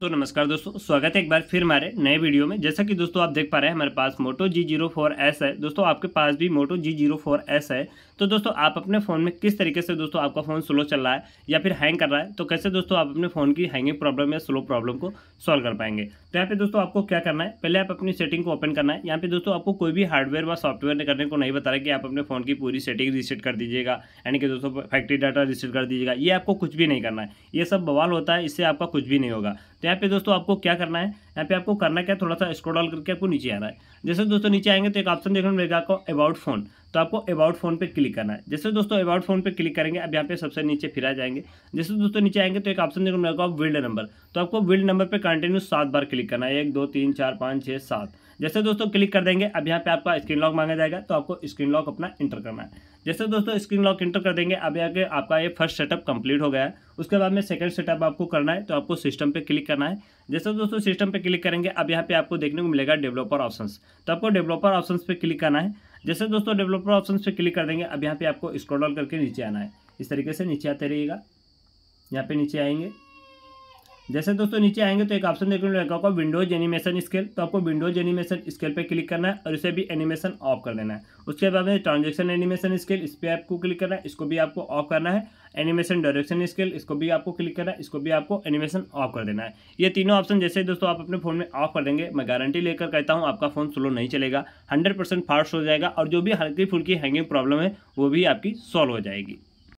तो नमस्कार दोस्तों, स्वागत है एक बार फिर हमारे नए वीडियो में। जैसा कि दोस्तों आप देख पा रहे हैं, हमारे पास मोटो G04s है। दोस्तों आपके पास भी मोटो G04s है तो दोस्तों आप अपने फ़ोन में किस तरीके से दोस्तों आपका फ़ोन स्लो चल रहा है या फिर हैंग कर रहा है, तो कैसे दोस्तों आप अपने फ़ोन की हैंगिंग प्रॉब्लम या स्लो प्रॉब्लम को सॉल्व कर पाएंगे। तो यहाँ पे दोस्तों आपको क्या करना है, पहले आप अपनी सेटिंग को ओपन करना है। यहाँ पे दोस्तों आपको कोई भी हार्डवेयर व सॉफ्टवेयर करने को नहीं बता रहा कि आप अपने फ़ोन की पूरी सेटिंग रीसेट कर दीजिएगा, यानी कि दोस्तों फैक्ट्री डाटा रीसेट कर दीजिएगा। ये आपको कुछ भी नहीं करना है, ये सब बवाल होता है, इससे आपका कुछ भी नहीं होगा। तो यहाँ पे दोस्तों आपको क्या करना है, यहाँ पे आपको करना क्या, थोड़ा सा स्क्रॉल डाउन करके आपको नीचे आना है। जैसे दोस्तों नीचे आएंगे तो एक ऑप्शन देखने को मिलेगा आपको अबाउट फोन, तो आपको अबाउट फोन पे क्लिक करना है। जैसे दोस्तों अबाउट फोन पे क्लिक करेंगे, अब यहाँ पे सबसे नीचे फिर आ जाएंगे। जैसे दोस्तों नीचे आएंगे तो एक ऑप्शन देखने को मिलेगा आप बिल्ड नंबर, तो आपको बिल्ड नंबर पर कंटिन्यू 7 बार क्लिक करना है, 1 2 3 4 5 6 7। जैसे दोस्तों क्लिक कर देंगे, अब यहाँ पे आपका स्क्रीन लॉक मांगा जाएगा, तो आपको स्क्रीन लॉक अपना इंटर करना है। जैसे दोस्तों स्क्रीन लॉक इंटर कर देंगे, अब यहाँ के आपका ये फर्स्ट सेटअप कंप्लीट हो गया है। उसके बाद में सेकंड सेटअप आपको करना है, तो आपको सिस्टम पे क्लिक करना है। जैसे दोस्तों सिस्टम पे क्लिक करेंगे, अब यहाँ पे आपको देखने को मिलेगा डेवलपर ऑप्शंस, तो आपको डेवलपर ऑप्शंस पे क्लिक करना है। जैसे दोस्तों डेवलपर ऑप्शंस पे क्लिक कर देंगे, अब यहाँ पे आपको स्क्रॉल डाउन करके नीचे आना है। इस तरीके से नीचे आते रहिएगा, यहाँ पे नीचे आएंगे। जैसे दोस्तों नीचे आएंगे तो एक ऑप्शन देखने को मिलेगा आपको विंडोज एनिमेशन स्केल, तो आपको विंडोज एनिमेशन स्केल पे क्लिक करना है और इसे भी एनिमेशन ऑफ कर देना है। उसके बाद में ट्रांजेक्शन एनिमेशन स्केल, इस पर आपको क्लिक करना है, इसको भी आपको ऑफ करना है। एनिमेशन डायरेक्शन स्केल, इसको भी आपको क्लिक करना है, इसको भी आपको एनिमेशन ऑफ कर देना है। ये तीनों ऑप्शन जैसे दोस्तों आप अपने फ़ोन में ऑफ कर देंगे, मैं गारंटी लेकर कहता हूँ आपका फ़ोन स्लो नहीं चलेगा, 100% फास्ट हो जाएगा और जो भी हल्की फुल्की हैंगिंग प्रॉब्लम है वो भी आपकी सॉल्व हो जाएगी।